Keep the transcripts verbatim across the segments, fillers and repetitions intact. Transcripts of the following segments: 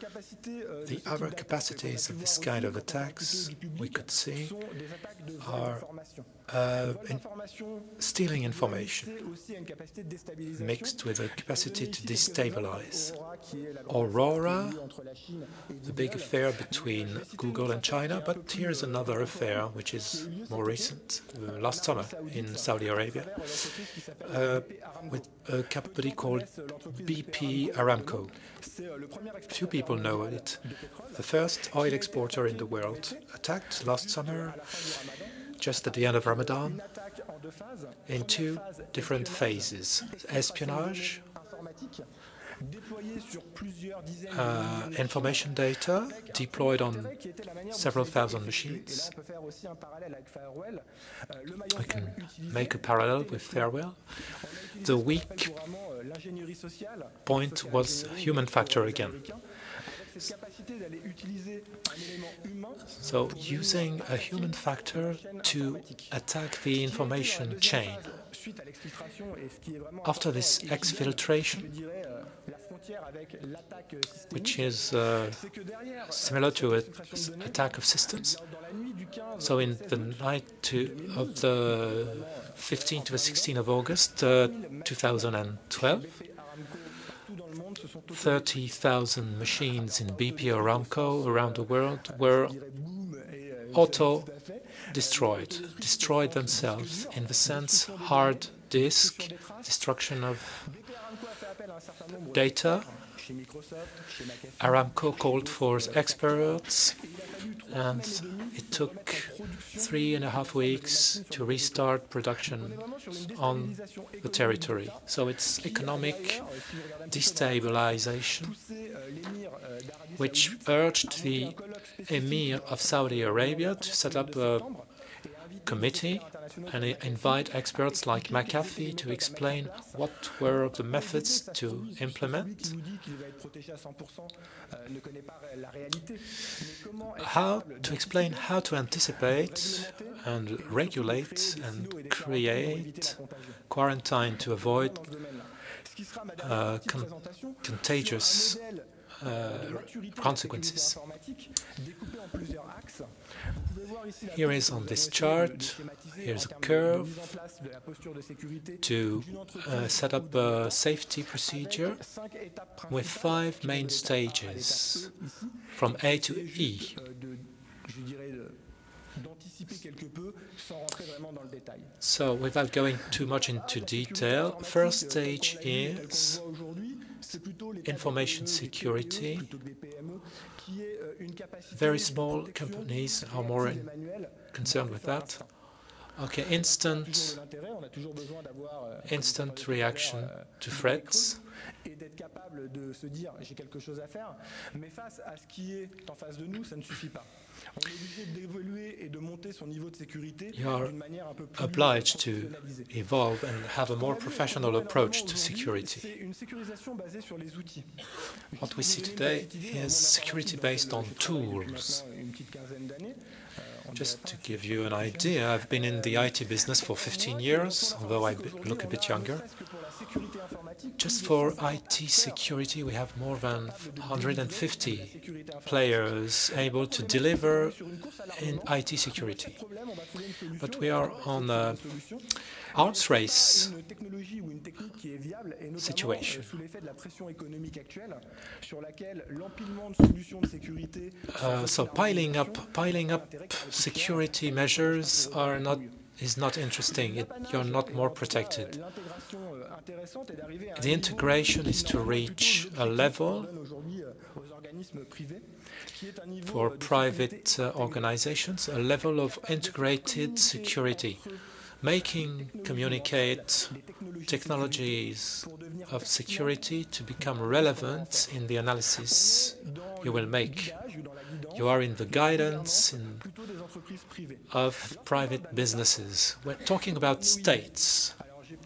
The other capacities of this kind of attacks we could see are uh, in stealing information, mixed with a capacity to destabilize. Aurora, the big affair between Google and China, but here's another affair which is more recent, uh, last summer in Saudi Arabia, uh, with a company called B P Aramco. Few people know it. The first oil exporter in the world, attacked last summer, just at the end of Ramadan, in two different phases. Espionage, uh, information data deployed on several thousand machines. I can make a parallel with Farewell. The weak point was human factor again. So using a human factor to attack the information chain. After this exfiltration, which is uh, similar to an attack of systems, so in the night to, of the fifteenth to the sixteenth of August uh, two thousand twelve, thirty thousand machines in B P Aramco around the world were auto-destroyed, destroyed themselves, in the sense hard disk, destruction of data. Aramco called for experts, and it took three and a half weeks to restart production on the territory. So it's economic destabilization, which urged the Emir of Saudi Arabia to set up a committee and invite experts like McAfee to explain what were the methods to implement. How to explain how to anticipate and regulate and create quarantine to avoid uh, con contagious uh, consequences. Here is on this chart, here's a curve to uh, set up a safety procedure with five main stages, from A to E. So, without going too much into detail, first stage is information security. Very small companies are more concerned with that. Okay, instant, instant reaction to threats. You are obliged to evolve and have a more professional approach to security. What we see today is security based on tools. Just to give you an idea, I've been in the I T business for fifteen years, although I look a bit younger. Just for I T security, we have more than one hundred fifty players able to deliver in I T security. But we are on a arms race situation. Uh, so piling up, piling up security measures are not is not interesting. It, you're not more protected. The integration is to reach a level for private uh, organizations, a level of integrated security, making communicate technologies of security to become relevant in the analysis you will make. You are in the guidance in, of private businesses. We're talking about states.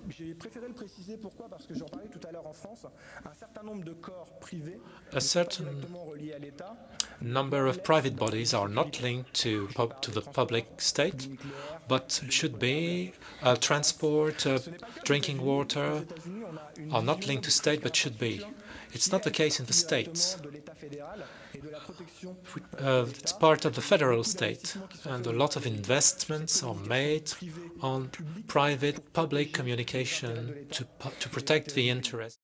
J'ai préféré le préciser, pourquoi? Parce que j'en parlais tout à l'heure en France, un certain nombre de corps privés a certain number of private bodies are not linked to, pub, to the public state, but should be uh, transport, uh, drinking water, are not linked to state, but should be. It's not the case in the states. Uh, it's part of the federal state, and a lot of investments are made on private-public communication to, to protect the interest.